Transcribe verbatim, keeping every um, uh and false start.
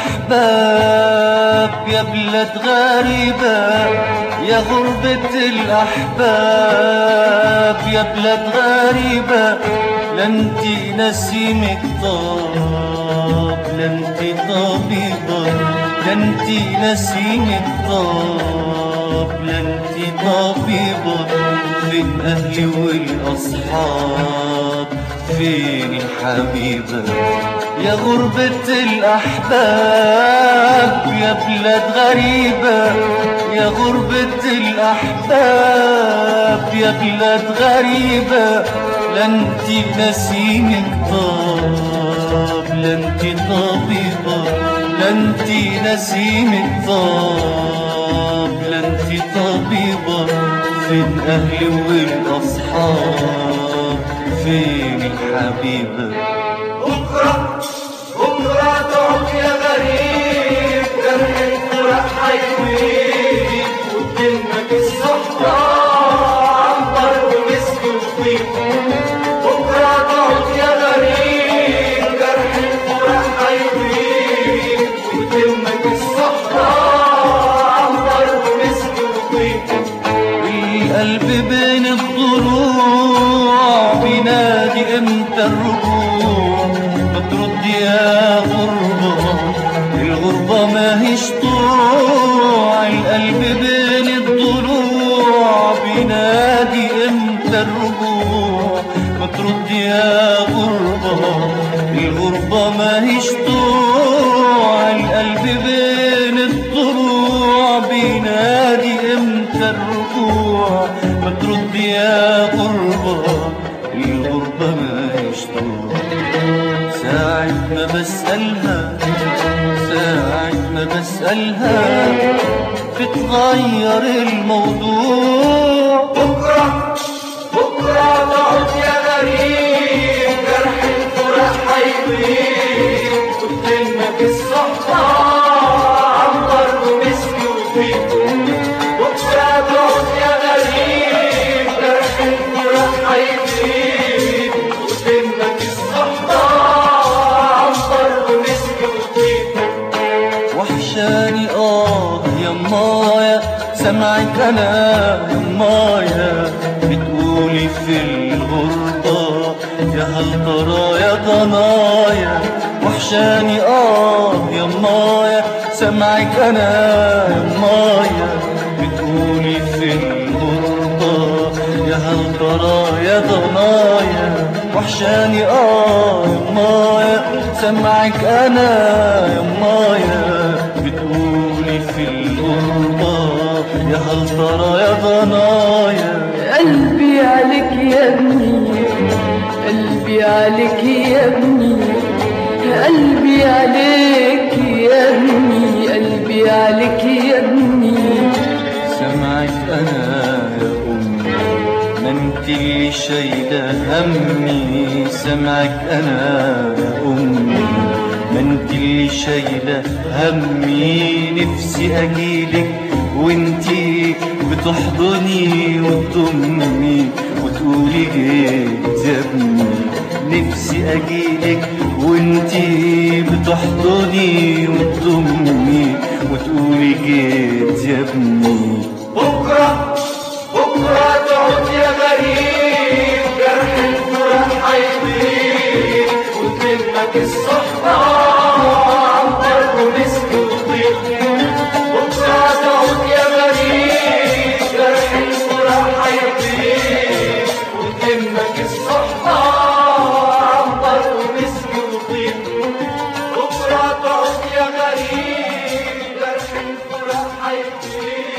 الأحباب يا بلد غريبة يا غربة الأحباب يا بلد غريبة لا انتي نسيمك طاب لا انتي طبيبة لا انتي نسيمك طاب لا انتي طبيبة فين أهلي والأصحاب فين الحبيبة يا غربة الأحباب يا بلد غريبة يا غربة الأحباب يا بلد غريبة لا انتي بنسيمك طاب لا انتي طبيبة لا انتي نسيمك طاب لا انتي طبيبة فين أهلي والأصحاب فين الحبيبة بكرة بكرة تعود يا غريب جرح الفرح حيويك وبكلمك الصحراء عنبر ومسك وطيب بكرة تعود يا غريب جرح الفرح حيويك وبكلمك الصحراء عنبر ومسك وطيب القلب بين الضلوع بينادي امتى الرجوع بترد يا غربة الغربة ماهيش طلوع القلب بين الضلوع بينادي امتى الرجوع بترد يا غربة الغربة ماهيش طلوع القلب بين الضلوع بينادي امتى الرجوع بترد يا غربة الغربة ماهيش طلوع ساعة ما بسألها ساعة ما بسألها بتغير الموضوع بكرة بكرة تعود يا غريب جرح الفرح حيطيب قدامك الصحراء عنبر ومسك وطيب بكرة تعود يا غريب جرح الفرح حيطيب قدامك الصحراء وحشاني آه يمايا سمعك أنا يمايا بتقولي في الغربة يا هل ترى يا ضنايا وحشاني آه يمايا سمعك أنا يمايا بتقولي في الغربة يا هل ترى يا ضنايا وحشاني آه يمايا سمعك أنا يمايا بتقولي في الغربة يا هل ترى يا ضنايا قلبي عليك يا ابني قلبي عليك يا ابني قلبي عليك يا ابني قلبي عليك يا ابني سمعك أنا يا أمي ما انت اللي شايلة همي سمعك أنا يا أمي ما انت اللي شايلة همي نفسي اجيلك وانتي بتحضني وتضمني وتقولي جيت يا ابني نفسي اجيلك وانتي بتحضني وتضمني وتقولي جيت يا ابني بكرة بكرة تعود يا غريب جرح الفرح حيطيب وتلمك الصحراء بكرة تعود يا غريب جرح الفرح حيطيب.